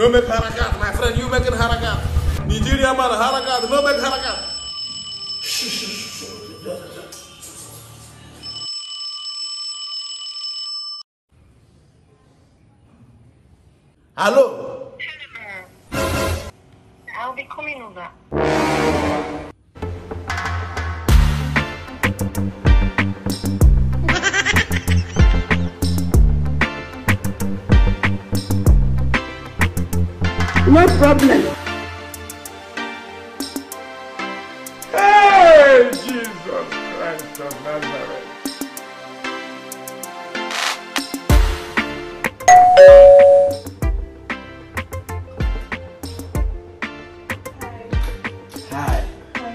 No make harakat, my friend, you making harakat. Nigeria man, harakat, no make harakat. Hello? I'll be coming over. No problem. Hey, Jesus Christ of Nazareth. Hi. Hi. I'm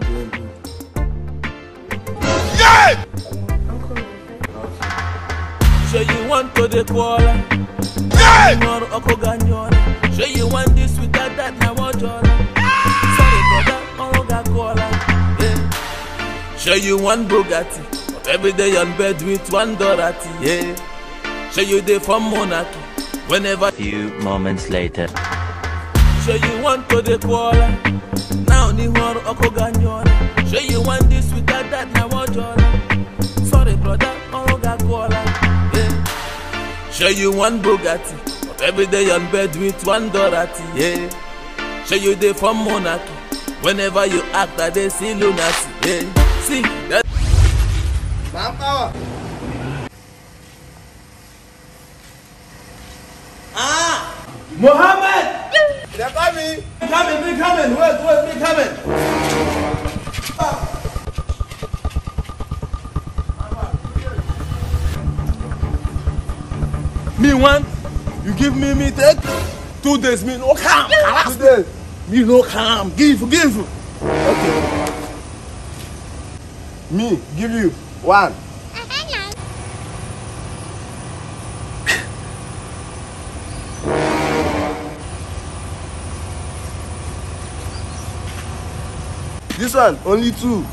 doing good. Yeah! So you want to the quarter? Yeah! So you want this without that, now what you want? Sorry brother, all that cola. So you want Bugatti, but every day on bed with one Dorothy. Yeah. So you day from monarchy, whenever. Few moments later. So you want to the cola, now you want Okoganyora. So you want this without that, now what you want? Sorry brother, all that cola. Yeah. So you want Bugatti. Every day on bed with one Dorothy, yeah. Show you day from monarchy. Whenever you act, that they see lunacy, yeah. See that. Manpower. Ah, Mohammed. They're coming. They're coming. They're coming. Wait, they're coming. Ah. Me one. You give me meat, 2 days, me no calm. 2 days, me no calm. Give. Okay. Me give you one. This one only two.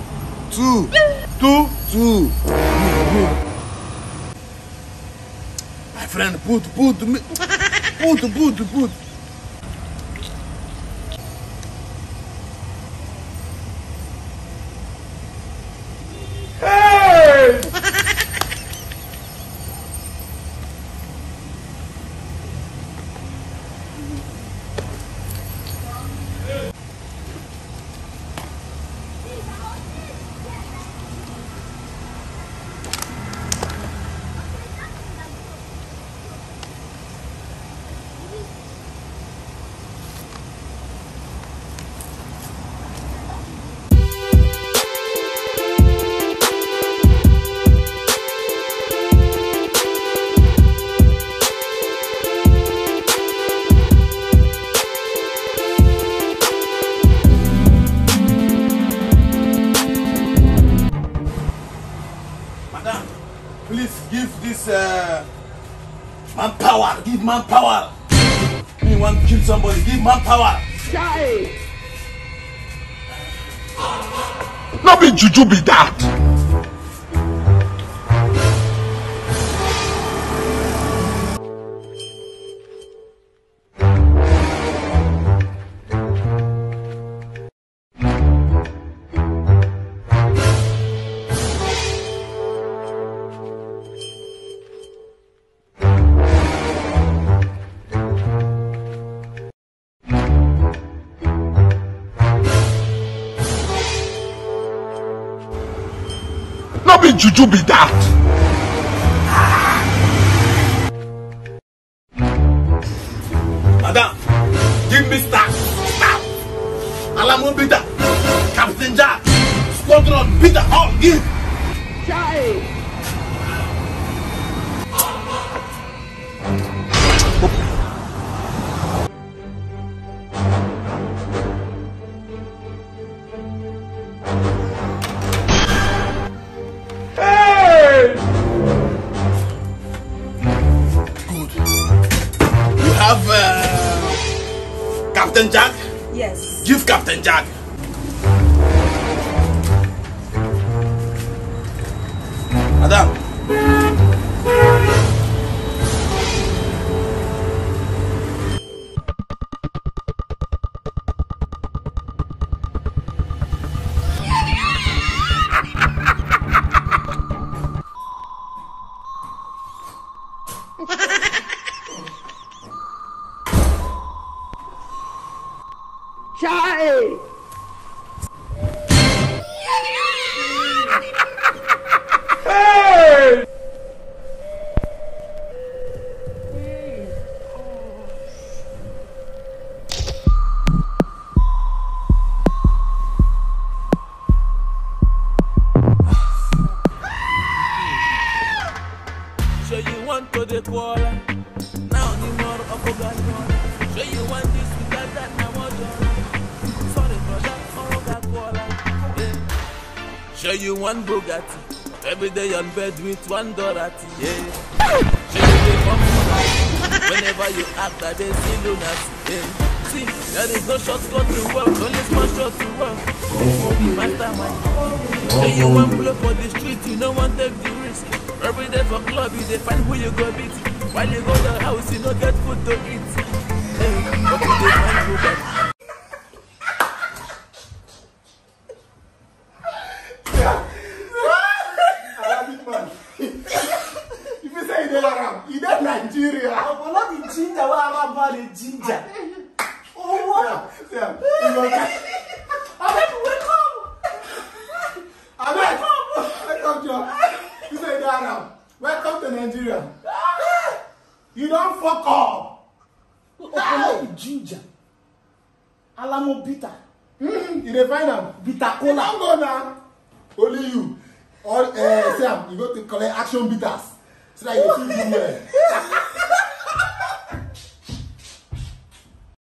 My friend, put. Hey! Manpower, give manpower. You want to kill somebody, give manpower. Die. Not be juju be that. Juju be that. Madam, give me staff. Alamon Bita, Captain Jack, Squadron Bita, all give. Jai. Captain Jack? Yes. Give Captain Jack. Madam. Charlie! Hey! So you want to the quarter? Now you more of a bad one. So you want this without that now more. Sorry for that all that water. So you want Bugatti? Every day on bed with $1 yeah. So you wake up tonight. Whenever you act that they see lunacy. Yeah. See, there is no shortcut to work, only small short to work. This be mastermind. So you want blow for the street, you don't want take the risk. Every day for club, you dey find who you go beat. While you go to the house, you no get food to eat. Hey, but you dey find who bad. If you say you dey Arab, you dey Nigeria. But not the ginger, where Arab man dey ginger. Oh wow! Yeah, yeah. Welcome to Nigeria. You don't fuck up. Okolo ginger. Alamo bitter. You dey find am? Bitter cola. Don't go now. Only you. All Sam, you go to collect action bitters. So that you feel good.